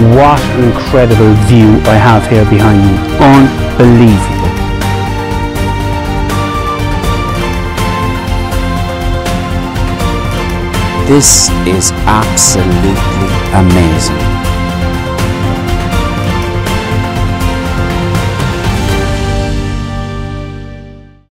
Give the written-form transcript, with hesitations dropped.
What an incredible view I have here behind me. Unbelievable. This is absolutely amazing.